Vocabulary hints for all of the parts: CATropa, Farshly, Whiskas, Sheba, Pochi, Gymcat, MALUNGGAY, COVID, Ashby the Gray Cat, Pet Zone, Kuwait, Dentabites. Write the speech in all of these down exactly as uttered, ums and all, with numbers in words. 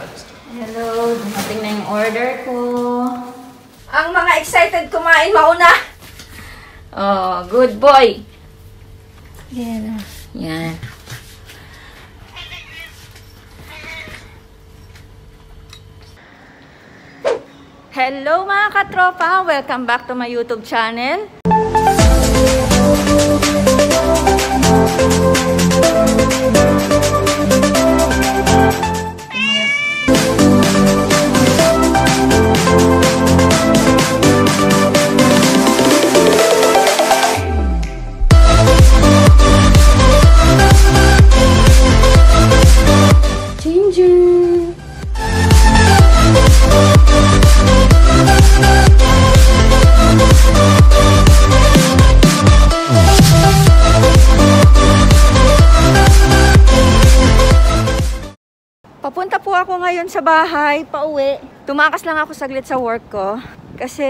breakfast. Hello, dumating na yung order ko. Ang mga excited kumain mauna. Oh, good boy. Yan. Yan. Hello mga katropa! Welcome back to my YouTube channel. Papunta po ako ngayon sa bahay, pauwi. Tumakas lang ako saglit sa work ko. Kasi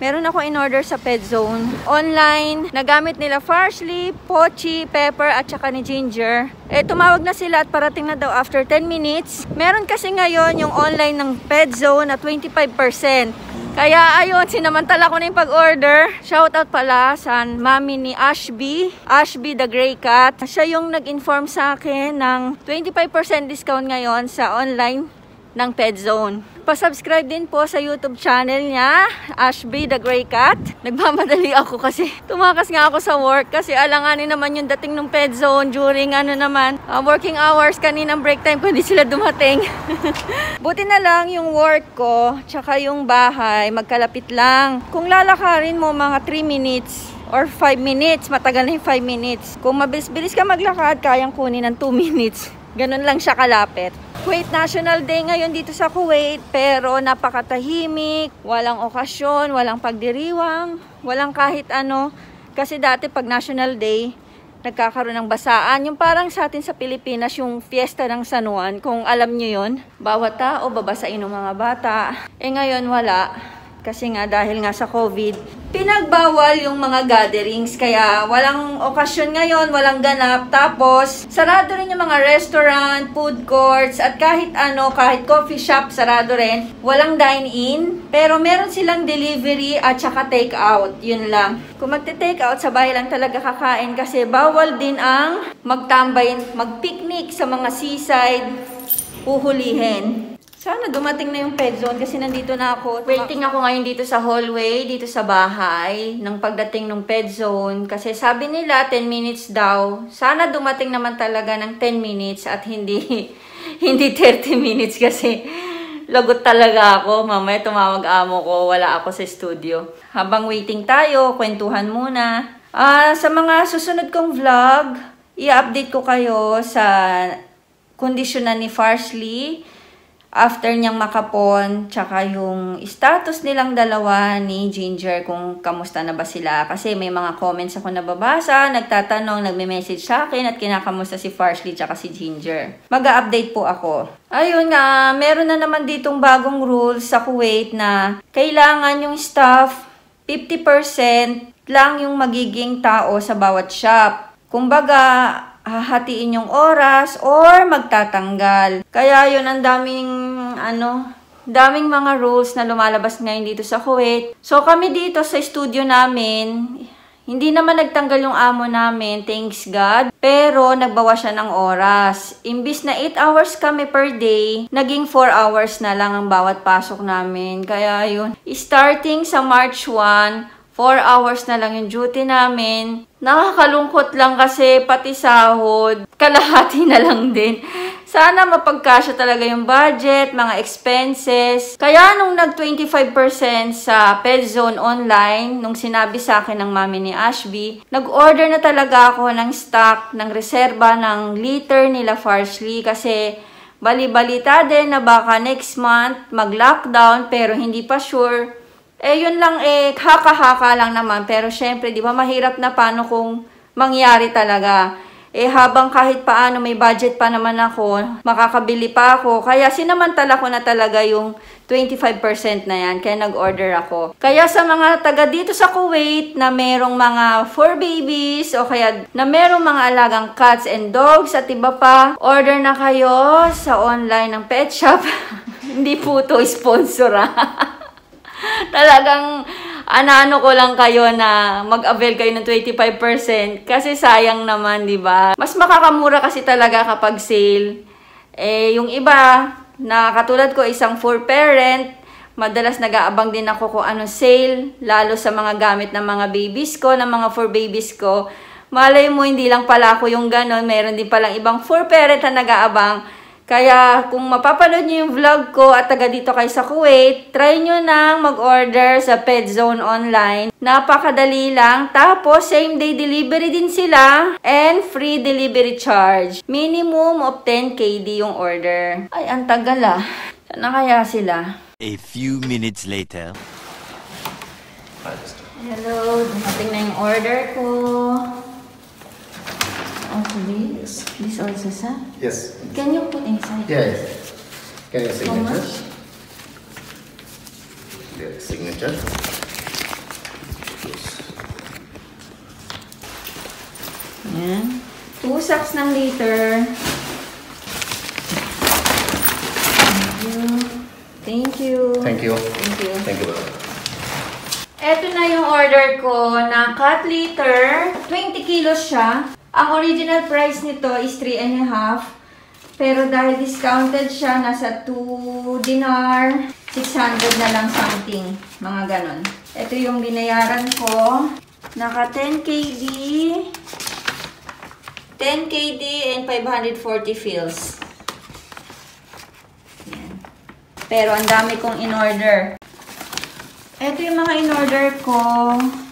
meron ako in order sa Pet Zone. Online, nagamit nila Farshly, Pochi, Pepper at saka ni Ginger. Eh, tumawag na sila at parating na daw after ten minutes. Meron kasi ngayon yung online ng Pet Zone na twenty-five percent. Kaya ayun, sinamantala ko na yung pag-order. Shoutout pala sa mami ni Ashby, Ashby the Gray Cat. Siya yung nag-inform sa akin ng twenty-five percent discount ngayon sa online ng Pet Zone. Pasubscribe din po sa YouTube channel niya, Ashby the Gray Cat. Nagmamadali ako kasi tumakas nga ako sa work kasi alanganin naman yung dating ng Pet Zone during ano naman, uh, working hours, kaninang break time ko hindi sila dumating. Buti na lang yung work ko, tsaka yung bahay, magkalapit lang. Kung lalakarin mo mga three minutes or five minutes, matagal na yung five minutes. Kung mabilis-bilis ka maglakad, kayang kunin ng two minutes. Ganun lang siya kalapit. Kuwait National Day ngayon dito sa Kuwait, pero napakatahimik, walang okasyon, walang pagdiriwang, walang kahit ano. Kasi dati pag National Day, nagkakaroon ng basaan. Yung parang sa atin sa Pilipinas, yung fiesta ng San Juan, kung alam nyo yun. Bawat tao, babasain ng mga bata. Eh ngayon wala, kasi nga dahil nga sa COVID, pinagbawal yung mga gatherings. Kaya walang okasyon ngayon, walang ganap. Tapos, sarado rin yung mga restaurant, food courts, at kahit ano, kahit coffee shop, sarado rin. Walang dine-in, pero meron silang delivery at saka take-out. Yun lang. Kung magte-take-out, sa bahay lang talaga kakain kasi bawal din ang magtambay, mag-picnic sa mga seaside, uhulihin. Sana dumating na yung Pet Zone kasi nandito na ako. Waiting ako ngayon dito sa hallway, dito sa bahay, ng pagdating ng Pet Zone. Kasi sabi nila ten minutes daw. Sana dumating naman talaga ng ten minutes at hindi hindi thirty minutes kasi lagot talaga ako. Mamaya tumawag amo ko, wala ako sa studio. Habang waiting tayo, kwentuhan muna. Ah, sa mga susunod kong vlog, i-update ko kayo sa kondisyon ni Farshly. After niyang makapon, tsaka yung status nilang dalawa ni Ginger, kung kamusta na ba sila. Kasi may mga comments ako nababasa, nagtatanong, nagme-message sa akin, at kinakamusta si Farshly tsaka si Ginger. Mag-a-update po ako. Ayun nga, meron na naman ditong bagong rules sa Kuwait na kailangan yung staff, fifty percent lang yung magiging tao sa bawat shop. Kumbaga, hahatiin yung oras or magtatanggal. Kaya yun, ang daming ano, daming mga rules na lumalabas ngayon dito sa Kuwait. So kami dito sa studio namin, hindi naman nagtanggal yung amo namin, thanks God, pero nagbawa siya ng oras. Imbis na eight hours kami per day, naging four hours na lang ang bawat pasok namin. Kaya yun, starting sa March first, four hours na lang yung duty namin. Nakakalungkot lang kasi pati sahod, kalahati na lang din. Sana mapagkasya talaga yung budget, mga expenses. Kaya nung nag twenty-five percent sa Pet Zone online, nung sinabi sa akin ng mami ni Ashby, nag-order na talaga ako ng stock, ng reserba, ng liter nila Farshly kasi bali-balita din na baka next month mag-lockdown pero hindi pa sure. Eh, yun lang eh, haka-haka lang naman. Pero syempre, di ba, mahirap na paano kung mangyari talaga. Eh habang kahit paano may budget pa naman ako, makakabili pa ako, kaya sinamantala ko na talaga yung twenty-five percent na yan, kaya nag-order ako. Kaya sa mga taga dito sa Kuwait na merong mga fur babies o kaya na merong mga alagang cats and dogs at iba pa, order na kayo sa online ng pet shop. Hindi po to sponsor. Talagang ano-ano ko lang kayo na mag-avail kayo ng twenty-five percent kasi sayang naman, di ba? Mas makakamura kasi talaga kapag sale. Eh, yung iba, na katulad ko isang fur parent, madalas nag-aabang din ako kung ano sale, lalo sa mga gamit ng mga babies ko, ng mga fur babies ko. Malay mo, hindi lang pala ako yung ganon, meron din palang ibang fur parent na nag-aabang. Kaya kung mapapanood nyo yung vlog ko at taga dito kayo sa Kuwait, try nyo nang mag-order sa Pet Zone online. Napakadali lang. Tapos, same day delivery din sila and free delivery charge. Minimum of ten K D yung order. Ay, ang tagal ah. Sana kaya sila. A few minutes later. Hello, dumating na yung order ko. Also this? Yes. This also, sir? Yes. Can you put inside? Yeah, yeah. Can you signature? Yeah, signature. Yes. Ayan. Two sacks ng liter. Thank you. Thank you. Thank you. Thank you. Thank you. Ito na yung order ko na cat litter. twenty kilos siya. Ang original price nito is three and a half. Pero dahil discounted siya, nasa two dinar, six hundred na lang something. Mga ganon. Ito yung binayaran ko. Naka ten K D. ten K D and five hundred forty fills. Yan. Pero ang dami kong in-order. Ito yung mga in-order ko.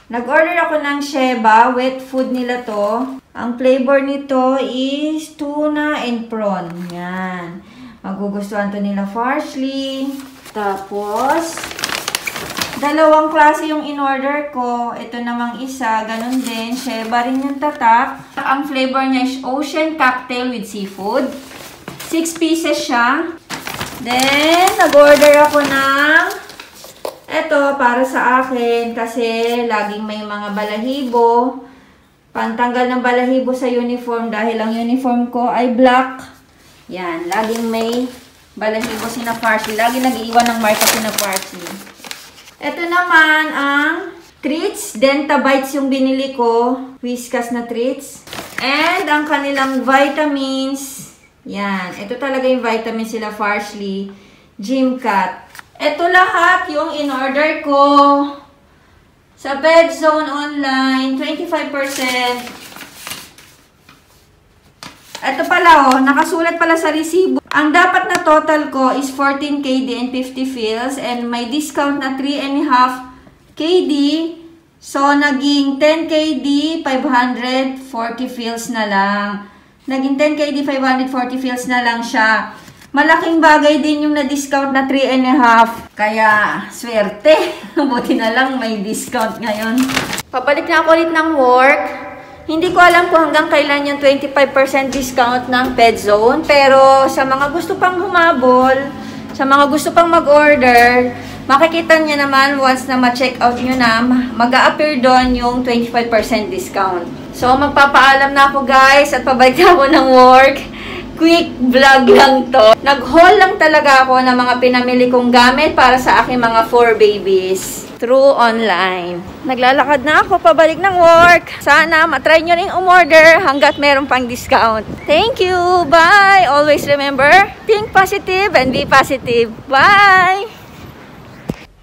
Nag-order ako ng Sheba. Wet food nila to. Ang flavor nito is tuna and prawn. Yan. Magugustuhan to nila Farshly. Tapos, dalawang klase yung in-order ko. Ito namang isa. Ganun din. Sheba rin yung tatak. Ang flavor niya is ocean cocktail with seafood. Six pieces siya. Then, nag-order ako ng ito, para sa akin, kasi laging may mga balahibo. Pantanggal ng balahibo sa uniform dahil ang uniform ko ay black. Yan, laging may balahibo sina Farshly. Laging nag-iwan ng marka sina Farshly. Ito naman ang treats. Dentabites yung binili ko. Whiskas na treats. And ang kanilang vitamins. Yan, ito talaga yung vitamins sila Farshly. Gymcat. Ito lahat yung in-order ko sa Pet Zone online, twenty-five percent. Ito pala oh, nakasulat pala sa resibo. Ang dapat na total ko is fourteen K D and fifty fills and may discount na three and a half K D. So, naging ten K D, five hundred forty fills na lang. Naging ten K D, five hundred forty fills na lang siya. Malaking bagay din yung na-discount na three and a half. Kaya, swerte. Buti na lang may discount ngayon. Pabalik na ako ulit ng work. Hindi ko alam kung hanggang kailan yung twenty-five percent discount ng Pet Zone. Pero sa mga gusto pang humabol, sa mga gusto pang mag-order, makikita nyo naman once na ma-check out nyo na, mag-a-appear doon yung twenty-five percent discount. So, magpapaalam na ako guys at pabalik na ako ng work. Quick vlog lang to. Nag-haul lang talaga ako ng mga pinamili kong gamit para sa aking mga four babies through online. Naglalakad na ako pabalik ng work. Sana matry nyo rin umorder hanggat meron pang discount. Thank you! Bye! Always remember, think positive and be positive. Bye!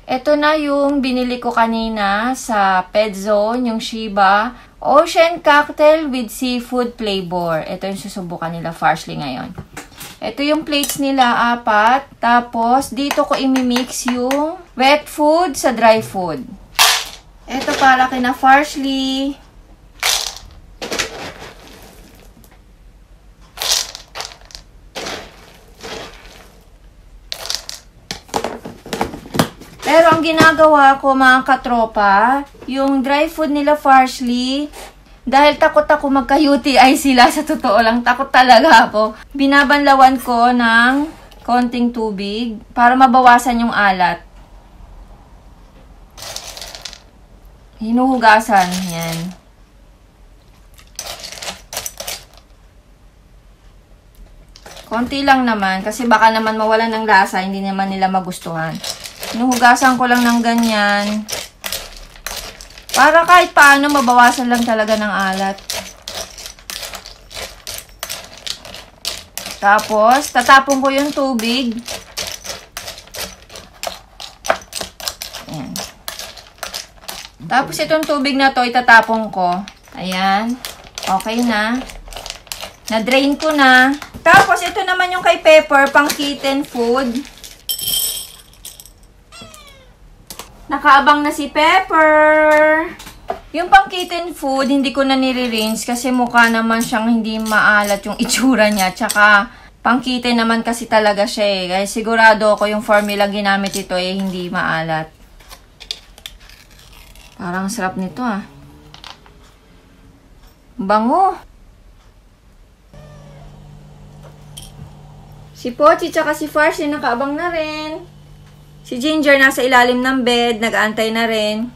Ito na yung binili ko kanina sa Pet Zone, yung Sheba. Ocean cocktail with seafood flavor. Ito yung susubukan nila Farshly ngayon. Ito yung plates nila, apat. Tapos, dito ko imimix yung wet food sa dry food. Ito para kina Farshly. Pero ang ginagawa ko mga katropa, yung dry food nila Farshly, Dahil takot ako magka-U T I sila. Sa totoo lang, takot talaga ako. Binabanlawan ko ng konting tubig para mabawasan yung alat. Hinuhugasan. Yan. Konti lang naman. Kasi baka naman mawalan ng lasa. Hindi naman nila magustuhan. Hinuhugasan ko lang ng ganyan. Para kahit paano, mabawasan lang talaga ng alat. Tapos, tatapon ko yung tubig. Ayan. Tapos, itong tubig na to, itatapon ko. Ayan. Okay na. Na-drain ko na. Tapos, ito naman yung kay Pepper, pang kitten food. Nakaabang na si Pepper. Yung pang kitten food, hindi ko na nire-range kasi mukha naman siyang hindi maalat yung itsura niya. Tsaka, pang kitten naman kasi talaga siya eh. Kaya sigurado ako yung formula ginamit ito eh, hindi maalat. Parang sarap nito ah. Bango. Si Pochi tsaka si Farshly nakaabang na rin. Si Ginger nasa ilalim ng bed, nag-aantay na rin.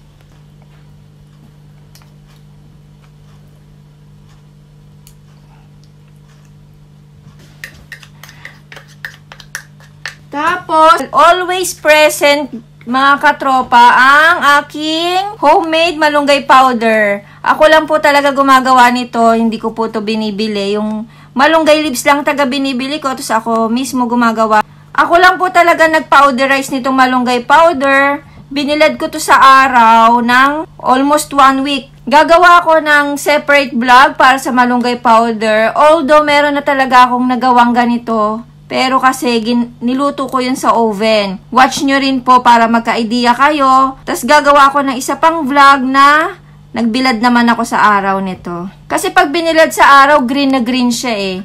Tapos, always present mga katropa ang aking homemade malunggay powder. Ako lang po talaga gumagawa nito, hindi ko po ito binibili. Yung malunggay leaves lang taga binibili ko, tapos ako mismo gumagawa. Ako lang po talaga nag-powderize nitong malunggay powder. Binilad ko to sa araw ng almost one week. Gagawa ako ng separate vlog para sa malunggay powder. Although, meron na talaga akong nagawang ganito. Pero kasi, niluto ko yun sa oven. Watch nyo rin po para magka-idea kayo. Tapos, gagawa ako ng isa pang vlog na nagbilad naman ako sa araw nito. Kasi pag binilad sa araw, green na green siya eh.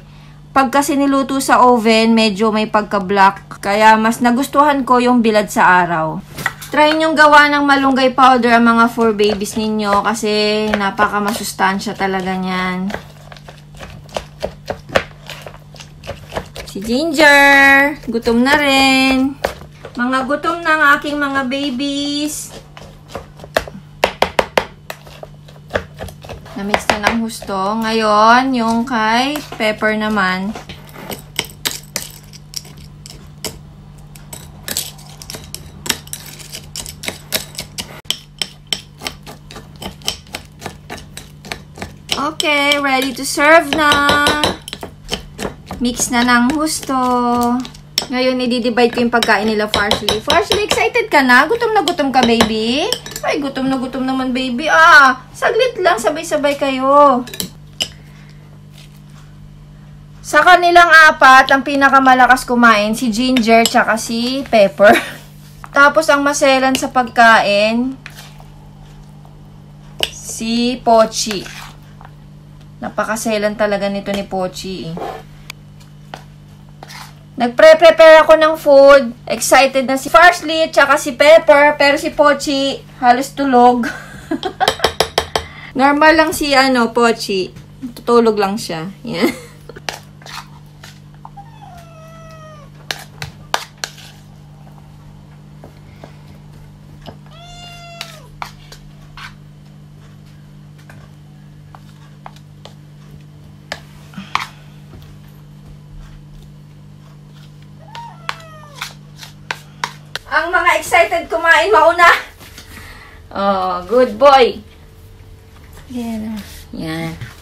Pag kasi niluto sa oven, medyo may pagka-black. Kaya mas nagustuhan ko yung bilad sa araw. Try nyong gawa ng malunggay powder ang mga four babies ninyo kasi napaka-masustansya talaga niyan. Si Ginger, gutom na rin. Mga gutom na ang aking mga babies. Na-mix na ng husto. Ngayon, yung kay Pepper naman. Okay, ready to serve na. Mix na ng husto. Ngayon, i-divide ko yung pagkain nila, Farshly. Farshly, excited ka na? Gutom na gutom ka, baby? Ay, gutom na gutom naman, baby. Ah, saglit lang. Sabay-sabay kayo. Sa kanilang apat, ang pinakamalakas kumain, si Ginger, tsaka si Pepper. Tapos, ang maselan sa pagkain, si Pochi. Napakaselan talaga nito ni Pochi, eh. Nagpre-prepare ako ng food. Excited na si Farshly at saka si Pepper. Pero si Pochi, halos tulog. Normal lang si ano, Pochi. Tutulog lang siya. Yan. Ang mga excited kumain, mauna. Oh, good boy. Yan. Yan.